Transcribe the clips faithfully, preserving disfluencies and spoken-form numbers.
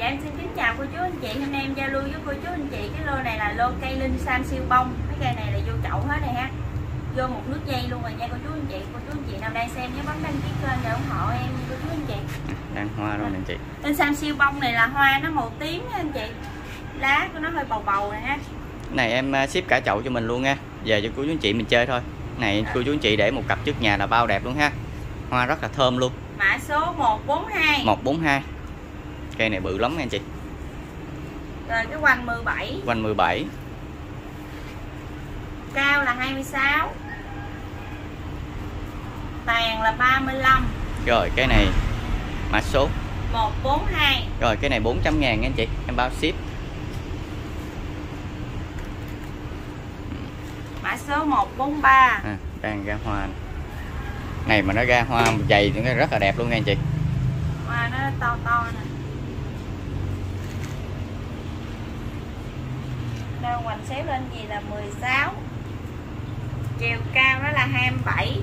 Dạ em xin kính chào cô chú anh chị. Hôm nay em giao lưu với cô chú anh chị cái lô này là lô cây linh sam siêu bông. Cái cây này là vô chậu hết này ha, vô một nước dây luôn rồi nha cô chú anh chị. Cô chú anh chị nào đang xem nhớ bấm đăng ký kênh để ủng hộ em cô chú anh chị. Đang hoa rồi anh chị. Linh sam siêu bông này là hoa nó màu tím nha anh chị, lá của nó hơi bầu bầu này ha. Này em ship cả chậu cho mình luôn nha, về cho cô chú anh chị mình chơi thôi. Này cô chú anh chị để một cặp trước nhà là bao đẹp luôn ha, hoa rất là thơm luôn. Mã số một bốn hai. một bốn hai. Cây này bự lắm nha anh chị. Rồi cái quanh mười bảy. Quanh mười bảy. Cao là hai mươi sáu. Tàn là ba mươi lăm. Rồi cái này mã số một bốn hai. Rồi cái này bốn trăm ngàn nha anh chị, em bao ship. Mã số một bốn ba. À, đang ra hoa này. Này mà nó ra hoa dày thì nó rất là đẹp luôn nha anh chị. Hoa nó to to nè. Đâu hoành xéo lên gì là mười sáu. Chiều cao đó là hai mươi bảy.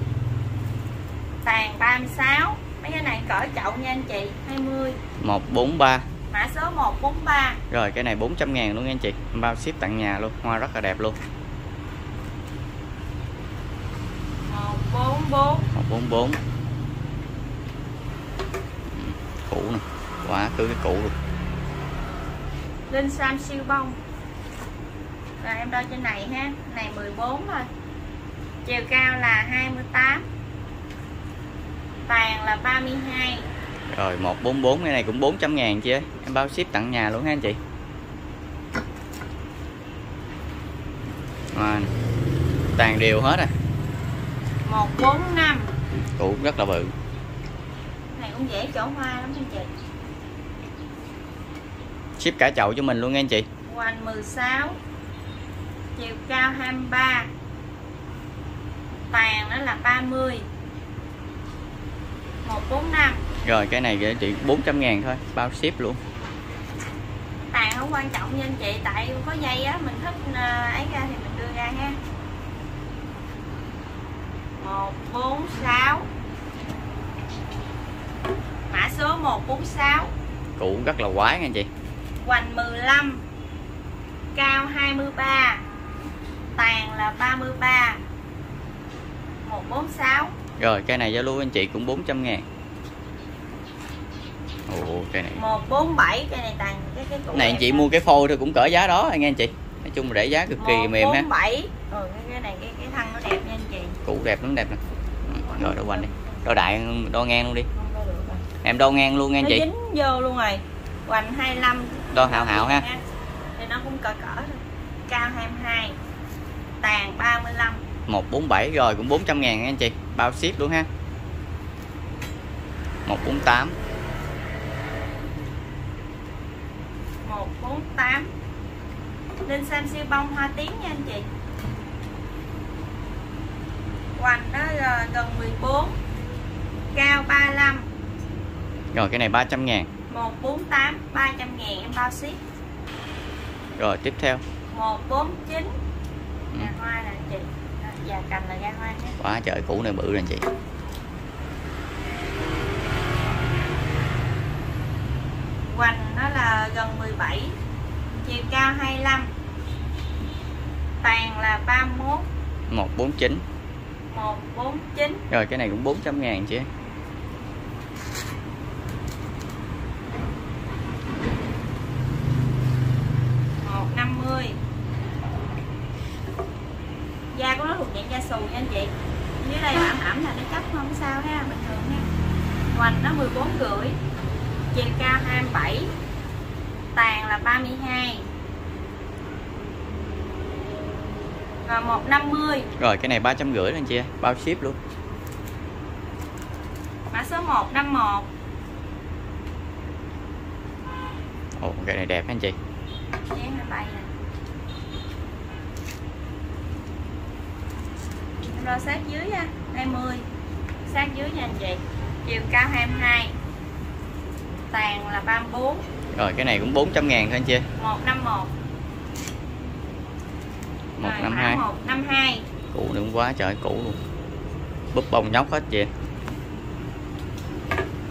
Tàn ba mươi sáu. Mấy cái này cỡ chậu nha anh chị, hai mươi. một bốn ba. Mã số một bốn ba. Rồi cái này bốn trăm ngàn luôn nha anh chị, bao ship tặng nhà luôn, hoa rất là đẹp luôn. một bốn bốn. một bốn bốn. Cũ nè, quá cứ cái cũ luôn. Linh sam siêu bông. Rồi em đo trên này ha, này mười bốn thôi. Chiều cao là hai mươi tám. Tàn là ba mươi hai. Rồi một bốn bốn cái này cũng bốn trăm ngàn chị ơi, em bao ship tặng nhà luôn ha anh chị. Rồi, tàn đều hết à. một bốn năm. Củ rất là bự. Này cũng dễ chỗ hoa lắm anh chị. Ship cả chậu cho mình luôn nha anh chị. Hoành mười sáu. Chiều cao hai mươi ba. Tàn đó là ba mươi. một bốn năm. Rồi cái này chị bốn trăm ngàn thôi, bao ship luôn. Tàn không quan trọng nha anh chị, tại có dây á, mình thích ấy ra thì mình đưa ra ha. một bốn sáu. Mã số một bốn sáu. Cũ rất là quái nha anh chị. Hoành mười lăm. Cao hai mươi ba. Tàn là ba mươi ba. một bốn sáu. Rồi cây này giao lưu anh chị cũng bốn trăm ngàn. Ồ cây này một bốn bảy. Cây này tàn cái, cái cũ này anh chị đó. Mua cái phôi thôi cũng cỡ giá đó nghe anh chị. Nói chung là để giá cực kỳ mềm ha. một bốn bảy. Ừ cái này cái, cái thân nó đẹp nha anh chị. Cũ đẹp lắm, đẹp nè. Rồi đo quanh đi. Đo đại đo ngang luôn đi. Em đo ngang luôn nha anh chị. Nó dính vô luôn rồi. Hoành hai mươi lăm. Đo hạo hạo ha. Thì nó cũng cỡ cỡ. Cao hai mươi hai. Tàn ba mươi lăm. một bốn bảy rồi cũng bốn trăm ngàn nha anh chị, bao ship luôn ha. một bốn tám. một bốn tám. Linh sam siêu bông hoa tím nha anh chị. Hoành đó gần mười bốn. Cao ba mươi lăm. Rồi cái này ba trăm ngàn. một bốn tám. ba trăm ngàn em bao ship. Rồi tiếp theo một bốn chín. Gà ừ. hoa nè anh chị. Và cành là gà hoa nhé. Quá trời cũ này bự nè anh chị. Hoành nó là gần mười bảy. Chiều cao hai mươi lăm. Tàn là ba mươi mốt. một bốn chín. một bốn chín. Rồi cái này cũng bốn trăm ngàn chị. một năm mươi. Da của nó thuộc dạng da xù nha anh chị. Dưới đây ẩm ẩm là nó cấp không sao ha, bình thường ha. Hoành nó mười bốn rưỡi. Chiều cao hai mươi bảy. Tàn là ba mươi hai. Rồi một năm mươi. Rồi cái này ba trăm rưỡi anh chị, bao ship luôn. Mã số một năm một. Ồ cái này đẹp anh chị. hai mươi bảy nè. Rồi sát dưới ha, hai mươi. Sát dưới nha anh chị. Chiều cao hai mươi hai. Tàn là ba mươi bốn. Rồi cái này cũng bốn trăm ngàn thôi anh chị. một năm một. một năm hai. một năm hai. Cũ đừng quá trời cũ luôn. Búp bông nhóc hết chị.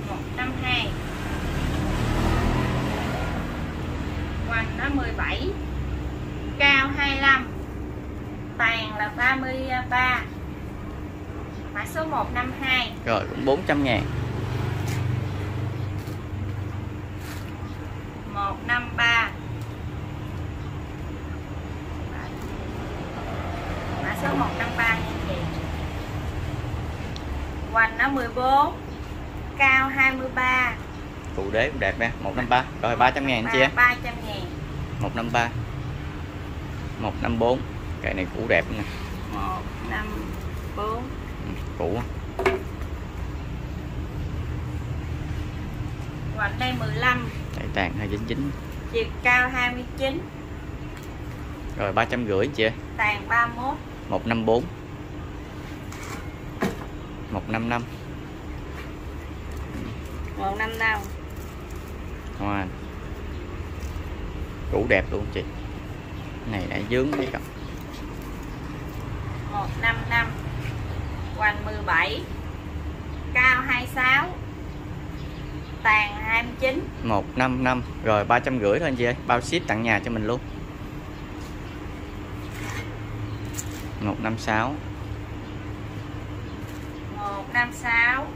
một năm hai. mười bảy, cao hai mươi lăm, vàng là ba mươi ba, mã số một năm hai. Rồi cũng bốn trăm ngàn. một năm ba. Mã số một năm ba nha chị. Hoành nó mười bốn, cao hai mươi ba. Cụ đế cũng đẹp nè, một năm ba. Rồi ba trăm ngàn chị em. ba trăm ngàn. một năm ba. một năm bốn. Cái này cũ đẹp nè. một năm bốn. Cũ. Hoành đây mười lăm. Đại tàng hai chín chín. Chiều cao hai mươi chín. Rồi ba trăm rưỡi chị. Tàng ba mươi mốt. một năm bốn. một năm năm. một năm năm. Hoa. Cũ đẹp luôn chị. Này đã dướng thấy không? một năm năm. Hoành mười bảy. Cao hai mươi sáu. Tàn hai mươi chín. một năm năm. Rồi ba trăm rưỡi thôi anh chị ơi. Bao ship tặng nhà cho mình luôn. một năm sáu. một năm sáu.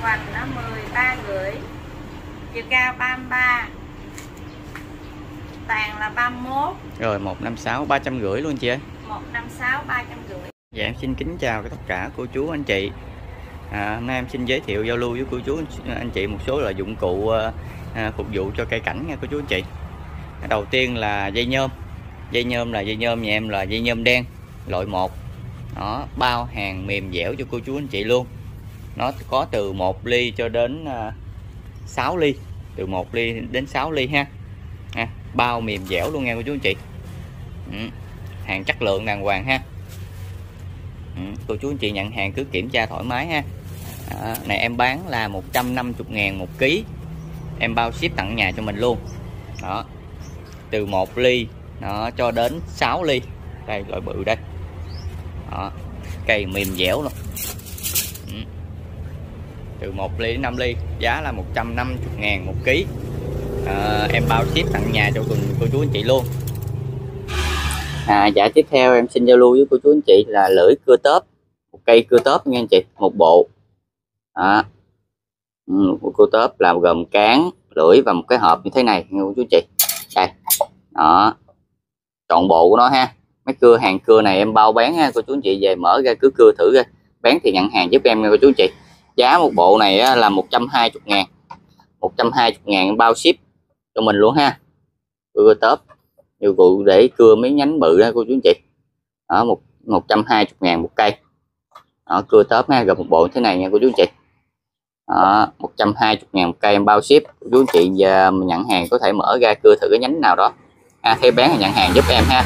Hoành nó mười ba rưỡi. Chiều cao ba mươi ba. Tàn là ba mươi mốt. Rồi một năm sáu ba trăm rưỡi luôn chị ơi. một năm sáu ba trăm rưỡi. Dạ em xin kính chào tất cả cô chú anh chị. À, hôm nay em xin giới thiệu giao lưu với cô chú anh chị một số loại dụng cụ à, phục vụ cho cây cảnh nha cô chú anh chị. Đầu tiên là dây nhôm. Dây nhôm là dây nhôm nhà em là dây nhôm đen loại một. Đó, bao hàng mềm dẻo cho cô chú anh chị luôn. Nó có từ một ly cho đến à, sáu ly, từ một ly đến sáu ly ha. À, bao mềm dẻo luôn nha cô chú anh chị. Ừ, hàng chất lượng đàng hoàng ha. Ừ, cô chú anh chị nhận hàng cứ kiểm tra thoải mái ha. À, này em bán là một trăm năm mươi ngàn một ký, em bao ship tặng nhà cho mình luôn. Đó, từ một ly đó cho đến sáu ly. Đây loại bự đây. Đó, cây mềm dẻo luôn. Ừ, từ một ly đến năm ly, giá là một trăm năm mươi ngàn một ký. À, em bao ship tặng nhà cho cô chú anh chị luôn. À, dạ tiếp theo em xin giao lưu với cô chú anh chị là lưỡi cưa tớp, một cây cưa tớp nha anh chị, một bộ. Đó. Ừ, một cưa tớp là gồm cán, lưỡi và một cái hộp như thế này nha cô chú anh chị. Đây. Đó. Trọn bộ của nó ha. Mấy cưa hàng cưa này em bao bán ha cô chú anh chị, về mở ra cứ cưa thử ra. Bán thì nhận hàng giúp em nha cô chú anh chị. Giá một bộ này á, là một trăm hai mươi ngàn. một trăm hai mươi ngàn bao ship cho mình luôn ha. Cưa tớp dụng cụ để cưa mấy nhánh bự đó cô chú anh chị. Đó, một một trăm hai mươi ngàn một cây. Đó, cưa tớp ha, gồm một bộ thế này nha cô chú anh chị. Đó, một trăm hai mươi ngàn một cây em bao ship. Cô chú anh chị giờ mình nhận hàng có thể mở ra cưa thử cái nhánh nào đó. À, theo bán thì nhận hàng giúp em ha.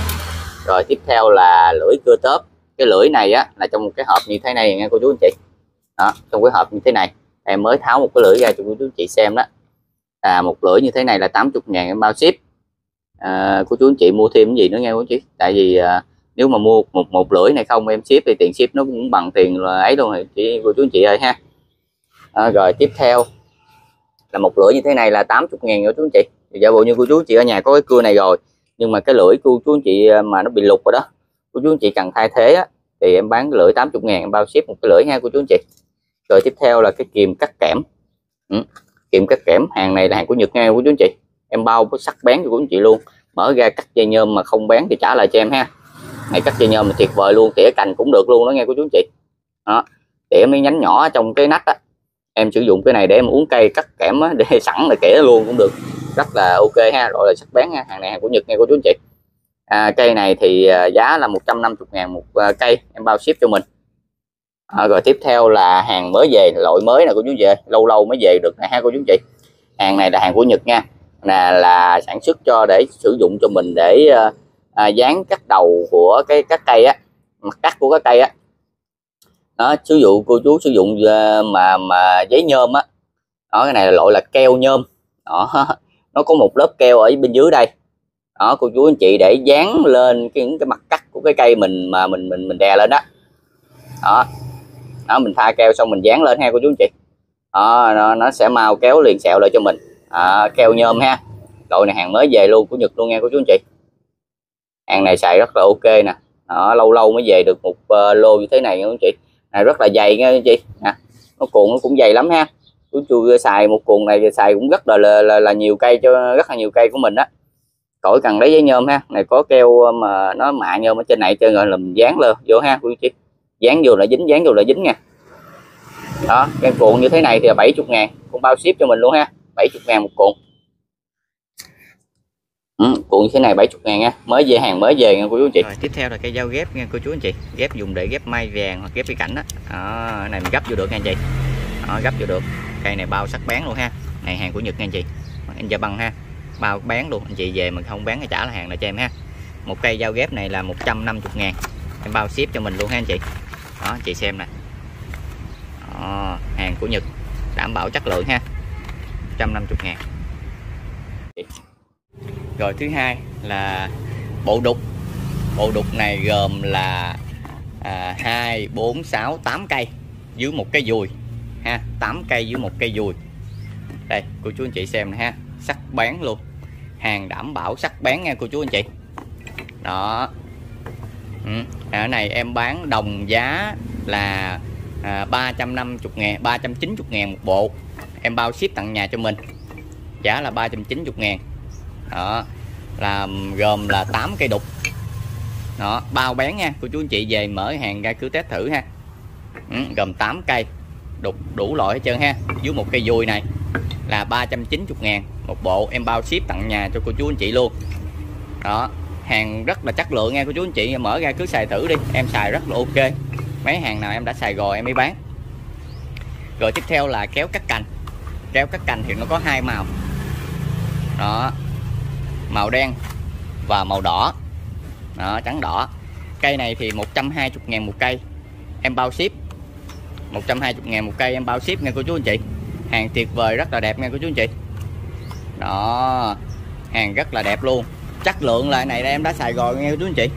Rồi tiếp theo là lưỡi cưa tớp. Cái lưỡi này á là trong một cái hộp như thế này nha cô chú anh chị. Đó, trong cái hộp như thế này. Em mới tháo một cái lưỡi ra cho cô chú anh chị xem đó. À, một lưỡi như thế này là tám mươi ngàn em bao ship. À, cô chú anh chị mua thêm cái gì nữa nghe cô chú, tại vì à, nếu mà mua một một lưỡi này không em ship thì tiền ship nó cũng bằng tiền là ấy luôn rồi chị, cô chú anh chị ơi ha. À, rồi tiếp theo là một lưỡi như thế này là tám mươi ngàn cô chú anh chị. Thì giả bộ như cô chú anh chị ở nhà có cái cưa này rồi nhưng mà cái lưỡi cô chú anh chị mà nó bị lục rồi đó, cô chú anh chị cần thay thế á, thì em bán cái lưỡi tám mươi ngàn em bao ship một cái lưỡi ha cô chú anh chị. Rồi tiếp theo là cái kìm cắt kẽm. Ừ, kìm cắt kẽm hàng này là hàng của Nhật nghe cô chú anh chị. Em bao có sắc bén cho của anh chị luôn. Mở ra cắt dây nhôm mà không bán thì trả lại cho em ha. Này cắt dây nhôm là tuyệt vời luôn, tỉa cành cũng được luôn đó nghe cô chú anh chị. Đó, tỉa mấy nhánh nhỏ trong cái nách á. Em sử dụng cái này để em uống cây cắt kẽm á, để sẵn là kẻ luôn cũng được. Rất là ok ha, gọi là sắc bén ha, hàng này hàng của Nhật nghe cô chú anh chị. À, cây này thì giá là một trăm năm mươi ngàn một cây, em bao ship cho mình. À, rồi tiếp theo là hàng mới về, loại mới nè cô chú về, lâu lâu mới về được này ha cô chú anh chị. Hàng này là hàng của Nhật nha. Là, là sản xuất cho để sử dụng cho mình để à, à, dán cắt đầu của cái các cây á, mặt cắt của cái cây á. Nó sử dụng cô chú sử dụng à, mà mà giấy nhôm á. Đó, cái này là loại là keo nhôm. Đó, nó có một lớp keo ở bên dưới đây. Đó, cô chú anh chị để dán lên cái những cái mặt cắt của cái cây mình mà mình mình mình đè lên đó. Đó. Đó, mình pha keo xong mình dán lên ha cô chú anh chị. đó, nó, nó sẽ mau kéo liền sẹo lại cho mình. À, keo nhôm ha, đội này hàng mới về luôn của Nhật luôn nha cô chú anh chị. Hàng này xài rất là ok nè, đó, lâu lâu mới về được một uh, lô như thế này nha anh chị. Này rất là dày nha anh chị nè, nó cuộn nó cũng dày lắm ha. Chú chui xài một cuộn này thì xài cũng rất là, là là là nhiều cây, cho rất là nhiều cây của mình đó. Khỏi cần lấy giấy nhôm ha, này có keo mà nó mạ nhôm ở trên này chơi rồi làm dán lên vô ha cô chú anh chị. Dán vô là dính, dán vô là dính nha. Đó, cái cuộn như thế này thì là bảy mươi ngàn, cũng bao ship cho mình luôn ha, bảy mươi ngàn một cuộn. Ừ, cuộn như thế này bảy mươi ngàn nha, mới về hàng mới về nha cô chú anh chị. Rồi, tiếp theo là cây dao ghép nha cô chú anh chị, ghép dùng để ghép may vàng hoặc ghép cây cảnh đó. Đó, này mình gấp vô được nha anh chị. Đó, gấp vô được. Cây này bao sắc bán luôn ha. Này hàng của Nhật nha anh chị. Anh Gia Băng ha. Bao bán luôn, anh chị về mình không bán thì trả là hàng lại cho em ha. Một cây dao ghép này là một trăm năm mươi ngàn. Em bao ship cho mình luôn ha anh chị. Đó, anh chị xem nè. Đó, hàng của Nhật đảm bảo chất lượng ha. một trăm năm mươi ngàn. Rồi thứ hai là bộ đục. Bộ đục này gồm là à, hai, bốn, sáu, tám cây dưới một cái dùi ha, tám cây dưới một cây dùi. Đây, cô chú anh chị xem nè ha, sắc bén luôn. Hàng đảm bảo sắc bén nha cô chú anh chị. Đó. Ừ, ở này em bán đồng giá là à, ba trăm năm mươi ngàn, ba trăm chín mươi ngàn một bộ. Em bao ship tặng nhà cho mình. Giá là ba trăm chín mươi ngàn. Đó, là gồm là tám cây đục. Đó, bao bán nha, cô chú anh chị về mở hàng ra cứ test thử ha. Ừ, gồm tám cây. Đục đủ loại hết trơn ha. Dưới một cây dùi này là ba trăm chín mươi ngàn một bộ, em bao ship tặng nhà cho cô chú anh chị luôn. Đó, hàng rất là chất lượng nha cô chú anh chị, mở ra cứ xài thử đi, em xài rất là ok. Mấy hàng nào em đã xài rồi em mới bán. Rồi tiếp theo là kéo cắt cành. Kéo cắt cành thì nó có hai màu. Đó, màu đen và màu đỏ. Đó, trắng đỏ. Cây này thì một trăm hai mươi ngàn một cây. Em bao ship một trăm hai mươi ngàn một cây, em bao ship nha cô chú anh chị. Hàng tuyệt vời, rất là đẹp nha cô chú anh chị. Đó, hàng rất là đẹp luôn. Chất lượng lại này em đã xài rồi nha cô chú anh chị.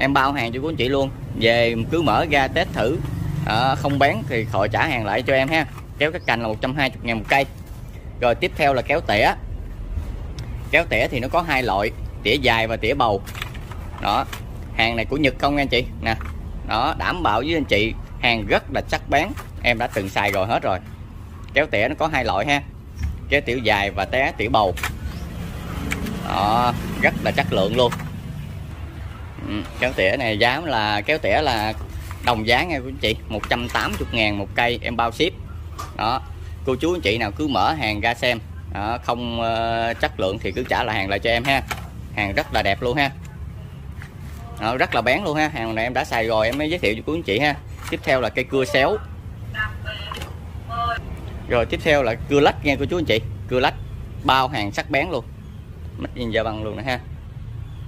Em bao hàng cho cô anh chị luôn. Về cứ mở ra test thử. À, không bán thì khỏi trả hàng lại cho em ha. Kéo các cành là một trăm hai mươi ngàn một cây. Rồi tiếp theo là kéo tỉa. Kéo tỉa thì nó có hai loại, tỉa dài và tỉa bầu. Đó, hàng này của Nhật không nha anh chị. Nè, đó, đảm bảo với anh chị hàng rất là sắc bén, em đã từng xài rồi hết rồi. Kéo tỉa nó có hai loại ha, kéo tỉa dài và té tỉa bầu. Đó, rất là chất lượng luôn. Ừ, kéo tỉa này giá là kéo tỉa là đồng giá nha cô chị, một trăm tám mươi ngàn một cây, em bao ship. Đó, cô chú anh chị nào cứ mở hàng ra xem. Đó, không uh, chất lượng thì cứ trả lại hàng lại cho em ha. Hàng rất là đẹp luôn ha. Đó, rất là bén luôn ha, hàng này em đã xài rồi em mới giới thiệu cho cô anh chị ha. Tiếp theo là cây cưa xéo. Rồi tiếp theo là cưa lách nha cô chú anh chị. Cưa lách bao hàng sắc bén luôn, mắt nhìn Gia Băng luôn nè ha.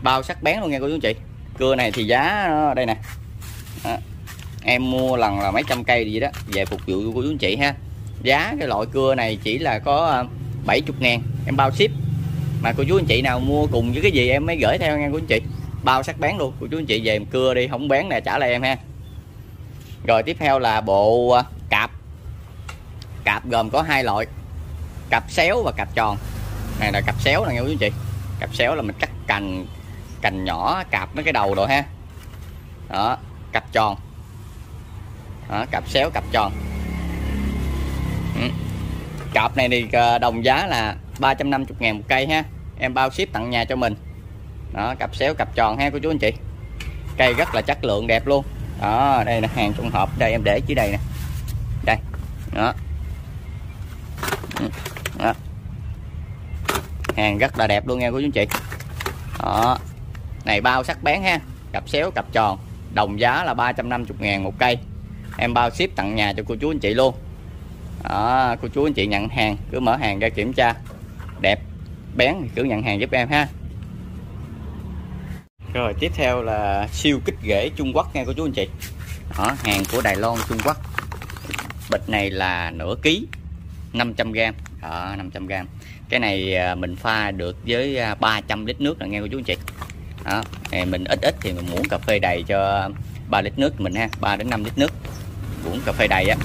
Bao sắc bén luôn nha cô chú anh chị. Cưa này thì giá nó đây nè. Đó, em mua lần là mấy trăm cây gì đó về phục vụ của cô chú anh chị ha. Giá cái loại cưa này chỉ là có bảy mươi ngàn, em bao ship. Mà cô chú anh chị nào mua cùng với cái gì em mới gửi theo nha cô chú anh chị. Bao sắc bén luôn, cô chú anh chị về cưa đi, không bán nè trả lại em ha. Rồi tiếp theo là bộ cạp. Cạp gồm có hai loại, cạp xéo và cạp tròn. Này là cạp xéo nè nghe quý chị. Cạp xéo là mình cắt cành, cành nhỏ cạp mấy cái đầu rồi ha. Đó, cạp tròn. Đó, cạp xéo, cạp tròn. Ừ. Cạp này thì đồng giá là ba trăm năm mươi ngàn một cây ha. Em bao ship tặng nhà cho mình. Đó, cạp xéo, cạp tròn ha cô chú anh chị. Cây rất là chất lượng đẹp luôn. Đó, đây là hàng trong hộp, đây em để dưới đây nè. Đây. Đó. Đó. Hàng rất là đẹp luôn nha cô chú anh chị. Đó. Này bao sắc bén ha, cặp xéo cặp tròn, đồng giá là ba trăm năm mươi ngàn một cây. Em bao ship tặng nhà cho cô chú anh chị luôn. Đó, cô chú anh chị nhận hàng cứ mở hàng ra kiểm tra. Đẹp, bén thì cứ nhận hàng giúp em ha. Rồi tiếp theo là siêu kích ghế Trung Quốc nha cô chú anh chị. Đó, hàng của Đài Loan Trung Quốc. Bịch này là nửa ký, năm trăm gam. Đó, năm trăm gam. Cái này mình pha được với ba trăm lít nước là nghe cô chú anh chị. Đó, này mình ít ít thì mình muỗng cà phê đầy cho ba lít nước mình ha, ba đến năm lít nước. Muỗng cà phê đầy á.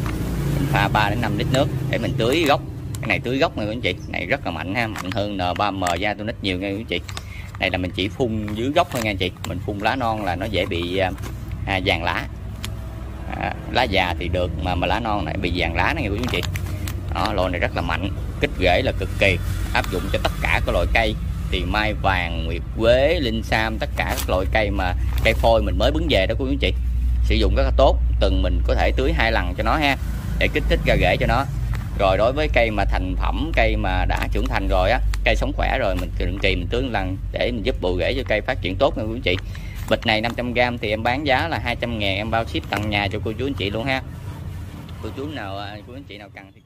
Mình pha ba đến năm lít nước để mình tưới gốc. Cái này tưới gốc này quý chị, này rất là mạnh ha, mạnh hơn en ba em da tôi nít nhiều nha quý chị. Này là mình chỉ phun dưới gốc thôi nha chị, mình phun lá non là nó dễ bị à, vàng lá. À, lá già thì được mà mà lá non này bị vàng lá này nha quý chị. Đó, loại này rất là mạnh, kích rễ là cực kỳ, áp dụng cho tất cả các loại cây. Thì mai vàng, nguyệt quế, linh sam, tất cả các loại cây mà cây phôi mình mới bứng về đó quý chị. Sử dụng rất là tốt, từng mình có thể tưới hai lần cho nó ha, để kích thích ra rễ cho nó. Rồi đối với cây mà thành phẩm, cây mà đã trưởng thành rồi á, cây sống khỏe rồi mình định kỳ mình tưới một lần để mình giúp bù rễ cho cây phát triển tốt nha quý chị. Bịch này năm trăm gam thì em bán giá là hai trăm ngàn, em bao ship tận nhà cho cô chú anh chị luôn ha. Cô chú nào, cô anh chị nào cần thì